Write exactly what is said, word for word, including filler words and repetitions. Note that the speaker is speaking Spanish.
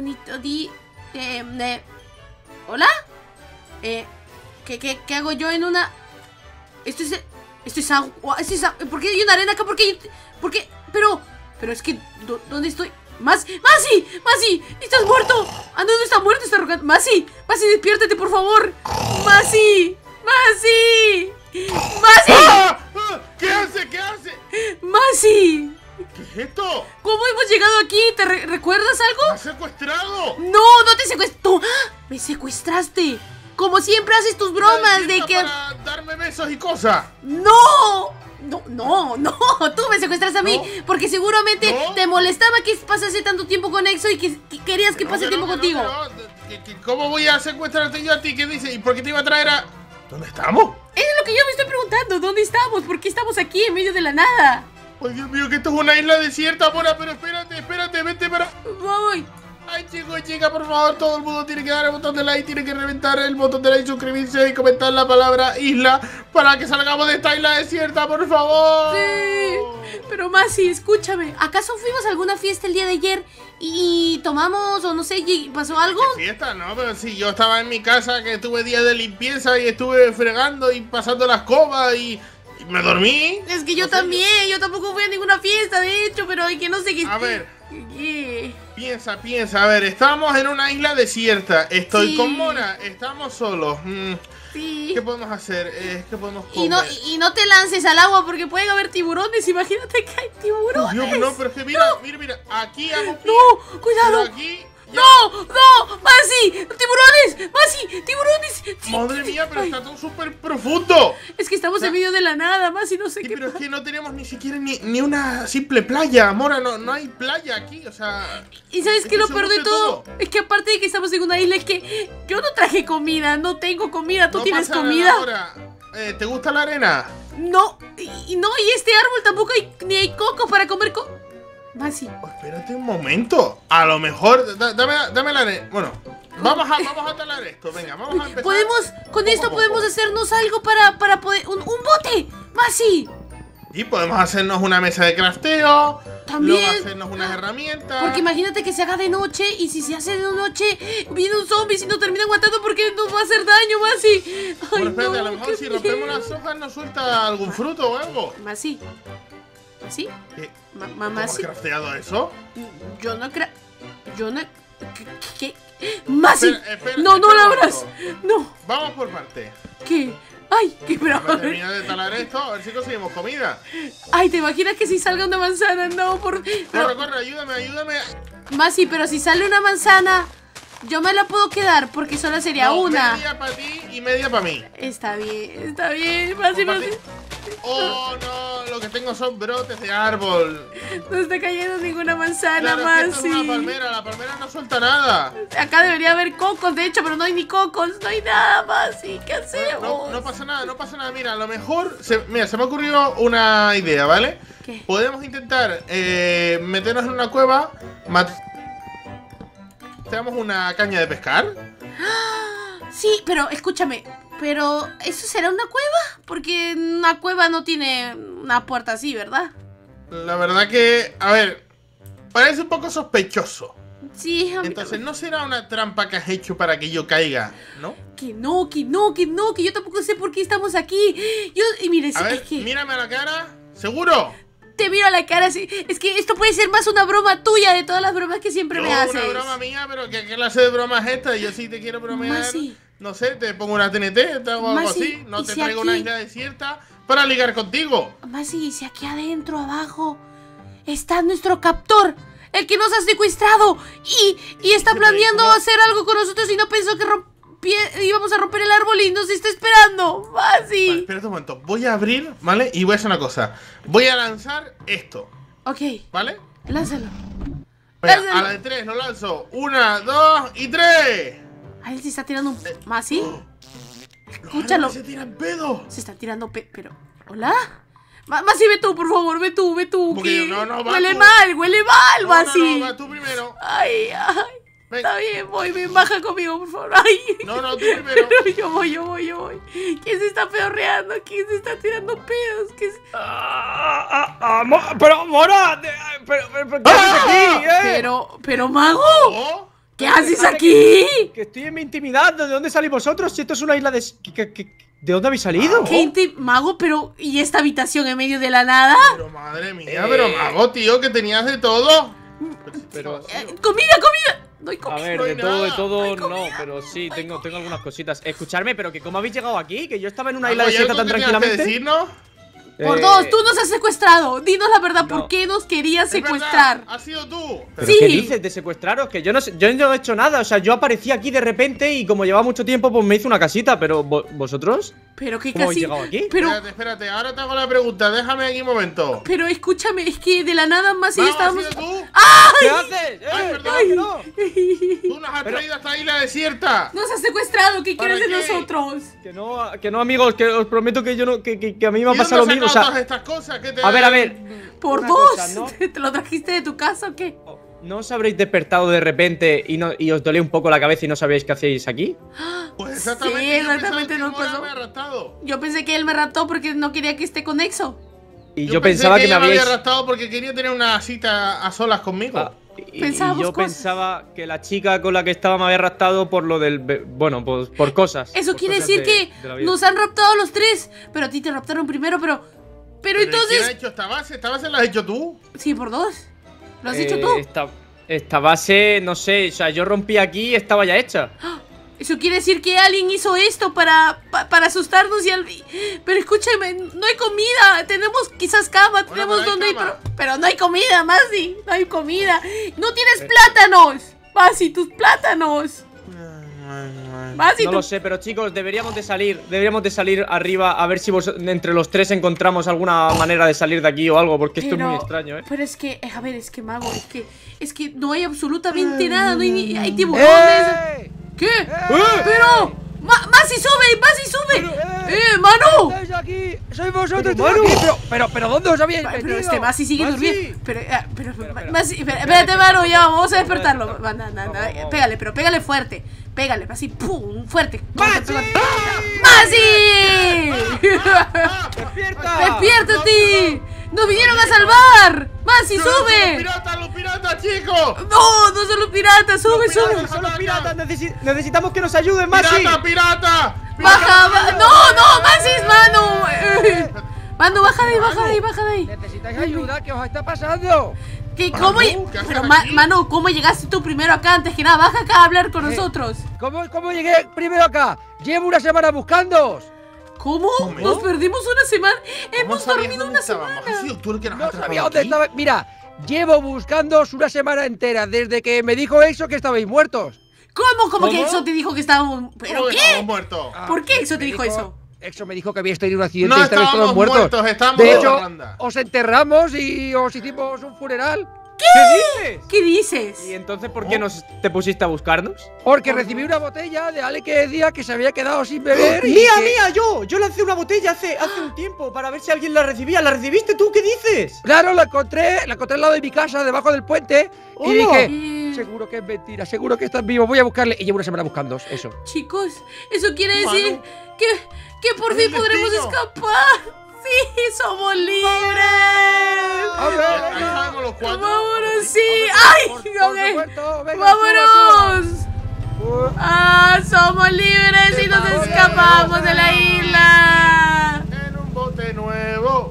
bonito di... Eh, eh. ¿Hola? Eh, ¿qué, qué, ¿Qué hago yo en una...? Esto es... Esto es agua... Esto es agua. ¿Por qué hay una arena acá? ¿Por qué...? ¿Por qué...? Pero... Pero es que... ¿Dónde estoy? ¡Mas! ¡Masi! ¡Masi! ¡Estás muerto! ¡Ah, no, no está muerto! ¡Está rogando! ¡Masi! ¡Masi, despiértate, por favor! ¡Masi! ¡Masi! ¡Masi! ¡Ah! ¿Qué hace? ¿Qué hace? ¡Masi! ¿Qué es esto? ¿Cómo hemos llegado aquí? ¿Te re recuerdas algo? ¡Me has secuestrado! ¡No! ¡No te secuestró! ¡Ah! ¡Me secuestraste! Como siempre haces tus bromas de que... para darme besos y cosas. ¡No! No, no, no, tú me secuestras a mí, ¿no? Porque seguramente ¿no? te molestaba que pasase tanto tiempo con Exo y que, que querías que pase no, tiempo no, contigo. No, no. ¿Cómo voy a secuestrarte yo a ti? ¿Qué dices? ¿Y por qué te iba a traer a...? ¿Dónde estamos? Es lo que yo me estoy preguntando, ¿dónde estamos? ¿Por qué estamos aquí en medio de la nada? Ay, Dios mío, que esto es una isla desierta, Mora, pero espérate, espérate, vente para... Voy. Ay, chicos, chicas, por favor, todo el mundo tiene que dar el botón de like, tiene que reventar el botón de like, suscribirse y comentar la palabra isla para que salgamos de esta isla desierta, por favor. Sí, pero Masi, escúchame, ¿acaso fuimos a alguna fiesta el día de ayer y tomamos o no sé, pasó algo? ¿Qué fiesta? No, pero sí, yo estaba en mi casa que tuve días de limpieza y estuve fregando y pasando las escoba y... ¿Me dormí? Es que yo no también, sé. Yo tampoco fui a ninguna fiesta, de hecho, pero que no sé qué... A ver, yeah. piensa, piensa, a ver, estamos en una isla desierta, estoy sí. con Mora, estamos solos, mm. sí. ¿Qué podemos hacer? Eh, ¿Qué podemos comer? Y no, y no te lances al agua porque pueden haber tiburones, imagínate que hay tiburones. Dios, no, pero es que mira, no. mira, mira, aquí hago pie. No, cuidado. Aquí, no, no, Masi, tiburones, Masi, tiburones. Madre mía, pero está todo súper profundo. Es que estamos o sea, en medio de la nada, Masi, no sé sí, qué Pero pasa. Es que no tenemos ni siquiera ni, ni una simple playa, Mora, no, no hay playa aquí, o sea... ¿Y sabes qué? Lo peor de todo, todo es que aparte de que estamos en una isla, es que yo no traje comida, no tengo comida, tú no tienes pasa comida. Nada, Mora. Eh, ¿Te gusta la arena? No, y, no, y este árbol tampoco hay, ni hay coco para comer coco. Masi, espérate un momento. A lo mejor, da, dame, dame la arena. Bueno, vamos a, vamos a talar esto. Venga, vamos a empezar. Podemos, con esto poco, podemos poco. hacernos algo para, para poder, un, un bote, Masi. Y podemos hacernos una mesa de crafteo. También. Luego hacernos unas herramientas. Porque imagínate que se haga de noche. Y si se hace de noche, viene un zombie. Si no termina aguantando, porque nos va a hacer daño, Masi. Ay, espérate, no, a lo mejor si rompemos las hojas, nos suelta algún fruto o algo. Masi. ¿Sí? Ma mamá, ¿sí? ¿Has crafteado eso? Yo no cra... Yo no... ¿Qué? ¿Qué? ¡Masi! Espera, espera, ¡No, no la abras! ¡No! Vamos por parte. ¿Qué? ¡Ay, qué bravo! Termina de talar esto, a ver si conseguimos comida. ¡Ay, te imaginas que si salga una manzana! ¡No, por... Pero... Corre, corre, ayúdame, ayúdame! Masi, pero si sale una manzana, yo me la puedo quedar porque solo sería no, una. Media para ti y media para mí. Está bien, está bien, Masi, Masi. Oh, no, lo que tengo son brotes de árbol. No está cayendo ninguna manzana, claro, Masi. Es que esto es una palmera, la palmera no suelta nada. Acá debería haber cocos, de hecho, pero no hay ni cocos, no hay nada, Masi. ¿Qué hacemos? No, no, no pasa nada, no pasa nada. Mira, a lo mejor, se, mira, se me ha ocurrido una idea, ¿vale? ¿Qué? Podemos intentar eh, meternos en una cueva, matamos una caña de pescar. Sí, pero escúchame, pero ¿eso será una cueva? Porque una cueva no tiene una puerta así, ¿verdad? La verdad que, a ver, parece un poco sospechoso. Sí, a mí Entonces también. No será una trampa que has hecho para que yo caiga, ¿no? Que no, que no, que no, que yo tampoco sé por qué estamos aquí. Yo, y mire, a ver, es que... mírame a la cara, ¿seguro? Te miro a la cara así. Es que esto puede ser más una broma tuya de todas las bromas que siempre no, me haces. No, una broma mía, pero ¿qué clase de broma es esta? Yo sí te quiero bromear. Masi. No sé, te pongo una T N T, te hago algo Masi, así. No te si traigo aquí... una isla desierta para ligar contigo. Masi, y si aquí adentro, abajo, está nuestro captor, el que nos ha secuestrado y, y está planeando hacer algo con nosotros y no pensó que romp... íbamos a romper el árbol y nos está esperando. Masi, vale, espera un momento. Voy a abrir, ¿vale? Y voy a hacer una cosa. Voy a lanzar esto. Ok. ¿Vale? Lánzalo. Venga, Lánzalo. A la de tres lo lanzo. Una, dos y tres. Ahí se está tirando un... Masi, oh. Escúchalo. Se tiran pedo. Se está tirando pe... Pero... ¿Hola? Masi, ve tú, por favor, ve tú, ve tú que... no, no, va, Huele tú. mal, huele mal, no, Masi no, no, va tú primero. Ay, ay. Ven. Está bien, voy, ven, baja conmigo, por favor. Ay. No, no, tú primero. No, yo voy, yo voy, yo voy. ¿Quién se está pedorreando? ¿Quién se está tirando pedos? ¿Quién se... ah, ah, ah, mo pero, Mora, pero, pero, pero, ¿qué haces aquí? ¿Eh? Pero, pero, Mago. ¿Oh? ¿Qué haces aquí? Que, que estoy en mi intimidad. ¿De dónde salís vosotros? Si esto es una isla de... Que, que, ¿De dónde habéis salido? Gente, Mago, pero... ¿Y esta habitación en medio de la nada? Pero madre mía, eh. pero Mago, tío, que tenías de todo. Pero, eh, comida, comida. No hay comida. A ver, no de nada. todo, de todo, no, no pero sí, no tengo, tengo algunas cositas. Escuchadme, pero que ¿cómo habéis llegado aquí? Que yo estaba en una isla desierta tan tranquilamente. ¿Qué decirnos? Por eh, dos, tú nos has secuestrado. Dinos la verdad, no. ¿por qué nos querías secuestrar? ¿Ha sido tú? ¿Pero sí. ¿Qué dices de secuestraros? Que yo no, sé, yo no he hecho nada. O sea, yo aparecí aquí de repente y como llevaba mucho tiempo, pues me hice una casita. Pero ¿vo, vosotros? Pero qué ¿Cómo casi... habéis llegado aquí? Pero... Espérate, espérate. Ahora te hago la pregunta. Déjame aquí un momento. Pero escúchame, es que de la nada más y estábamos. ¿Ha sido tú? ¡Ay! ¿Qué haces? Eh, Ay, perdón, Ay. No. Tú nos has pero... traído a esta isla desierta. Nos has secuestrado. ¿Qué quieres qué? de nosotros? Que no, que no, amigos. Que os prometo que yo no, que, que, que a mí me ha pasado lo mismo. O sea, todas estas cosas que te a ver, a ver. Por dos. Cosa, ¿no? ¿Te lo trajiste de tu casa o qué? ¿No os habréis despertado de repente y, no, y os dolé un poco la cabeza y no sabéis qué hacéis aquí? Pues exactamente. Sí, exactamente no pasó. Yo pensé que él me raptó porque no quería que esté con Exo. Y yo, yo pensaba que, que me habíais... había raptado porque quería tener una cita a solas conmigo. Ah. Y, y yo cosas. pensaba que la chica con la que estaba me había raptado por lo del... Bueno, por, por cosas. Eso por quiere cosas decir de, que de nos han raptado los tres. Pero a ti te raptaron primero, pero... Pero, pero entonces... ¿Quién ha hecho esta base? ¿Esta base la has hecho tú? Sí, por dos. ¿Lo has eh, hecho tú? Esta, esta base, no sé, o sea, yo rompí aquí y estaba ya hecha. Eso quiere decir que alguien hizo esto para, para, para asustarnos y... Al... Pero escúchame, no hay comida. Tenemos quizás cama, bueno, tenemos donde ir, pero, pero no hay comida, Masi. No hay comida. No tienes plátanos, Masi, tus plátanos. Masi, no tu... lo sé, pero chicos, deberíamos de salir. Deberíamos de salir arriba a ver si vos, entre los tres encontramos alguna manera de salir de aquí o algo. Porque pero, esto es muy extraño, ¿eh? Pero es que, a ver, es que Mago, es que, es que no hay absolutamente nada. No hay, ni, hay tiburones. ¿Qué? Eh, ¡Pero! ¡Masi sube! ¡Masi sube! Pero, ¡Eh, eh Manu! ¡Estáis aquí! ¡Soy vosotros! Pero, Manu. Aquí, pero, pero, pero ¿dónde os habíais metido? Pero este Masi sigue Masi. durmiendo. Pero, pero, pero, pero Masi, espérate, espérate, Manu, ya vamos a despertarlo. No, no, no, no, no, no. Pégale, pero pégale fuerte. Pégale, así, pum, fuerte. ¡Masi! ¡Masi! ¡Despierta! ¡Despiértate! ¡Nos vinieron a salvar! ¡Masi, sube! ¡Los piratas, los piratas, chicos! ¡No, no son los piratas! ¡Sube, los piratas sube! ¡Son los piratas! Necesi ¡Necesitamos que nos ayuden, Masi! ¡Pirata, pirata! pirata ¡Baja! Ba ¡No, no! ¡Masi, Manu! ¡Manu, baja de ahí, baja de ahí, baja de ahí! ¡Necesitáis ayuda! ¿Qué os está pasando? ¿Qué, Manu, cómo ¿qué Pero, ma aquí? Manu, ¿cómo llegaste tú primero acá? Antes que nada, baja acá a hablar con eh, nosotros. ¿Cómo, ¿Cómo llegué primero acá? ¡Llevo una semana buscándoos! ¿Cómo? ¿Cómo? Nos perdimos una semana. Hemos dormido una semana. No sabía dónde estaba. Mira, llevo buscándoos una semana entera desde que me dijo Exo que estabais muertos. ¿Cómo? ¿Cómo, ¿Cómo? que Exo te dijo que estábamos ¿Pero qué? Estábamos muertos. ¿Por qué Exo te dijo, dijo eso? Exo me dijo que había tenido un accidente no, y estábamos todos muertos. muertos estábamos de hecho, Orlando. os enterramos y os hicimos un funeral. ¿Qué? ¿Qué dices? ¿Qué dices? ¿Y entonces por qué nos te pusiste a buscarnos? Porque recibí una botella de Ale que decía que se había quedado sin beber. ¡Mía, que... mía! Yo Yo lancé una botella hace, hace un tiempo para ver si alguien la recibía. ¿La recibiste tú? ¿Qué dices? Claro, la encontré, la encontré al lado de mi casa, debajo del puente. Oh, y dije, no. seguro que es mentira, seguro que estás vivo, voy a buscarle. Y llevo una semana buscando eso. Chicos, eso quiere decir Manu, que, que por fin podremos escapar. ¡Sí! ¡Somos libres! ¡A ver! Los ¡Vámonos, sí! ¡Ay! Okay. ¡Vámonos! ¡Ah! ¡Somos libres y nos escapamos de la isla! ¡En un bote nuevo!